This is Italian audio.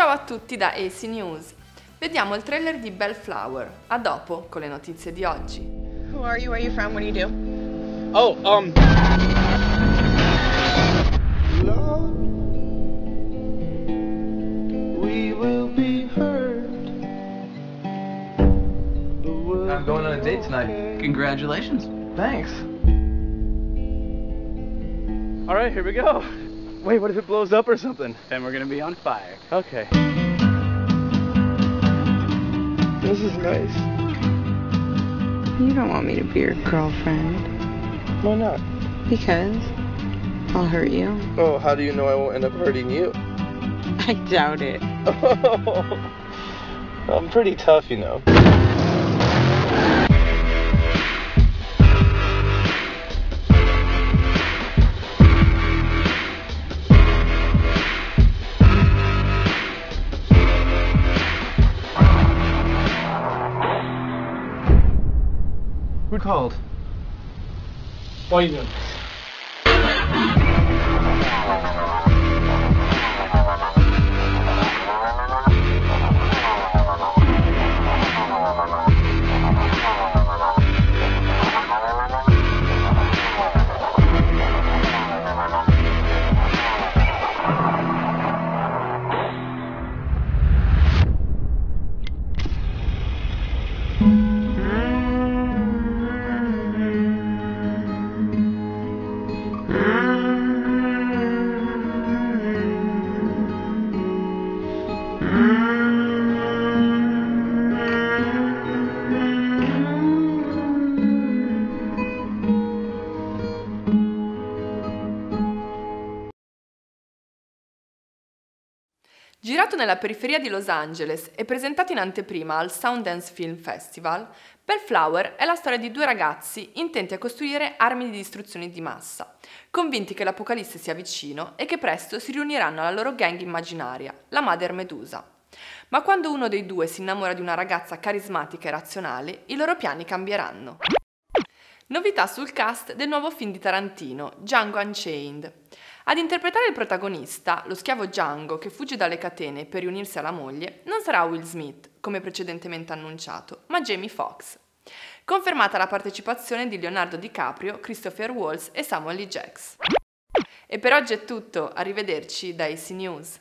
Ciao a tutti da AC News. Vediamo il trailer di Bellflower. A dopo con le notizie di oggi. Who are you? Where are you from? What do you do? Oh, Love. We will be heard. I'm going on a date tonight. Congratulations. Thanks. All right, here we go. Wait, what if it blows up or something? Then we're gonna be on fire. Okay. This is nice. You don't want me to be your girlfriend. Why not? Because I'll hurt you. Oh, how do you know I won't end up hurting you? I doubt it. Oh, well, I'm pretty tough, you know. Who called? Why are you doing this? Girato nella periferia di Los Angeles e presentato in anteprima al Sundance Film Festival, Bellflower è la storia di due ragazzi intenti a costruire armi di distruzione di massa, convinti che l'apocalisse sia vicino e che presto si riuniranno alla loro gang immaginaria, la Madre Medusa. Ma quando uno dei due si innamora di una ragazza carismatica e razionale, i loro piani cambieranno. Novità sul cast del nuovo film di Tarantino, Django Unchained. Ad interpretare il protagonista, lo schiavo Django che fugge dalle catene per riunirsi alla moglie, non sarà Will Smith, come precedentemente annunciato, ma Jamie Foxx. Confermata la partecipazione di Leonardo DiCaprio, Christopher Walken e Samuel L. Jackson. E per oggi è tutto, arrivederci da AC News.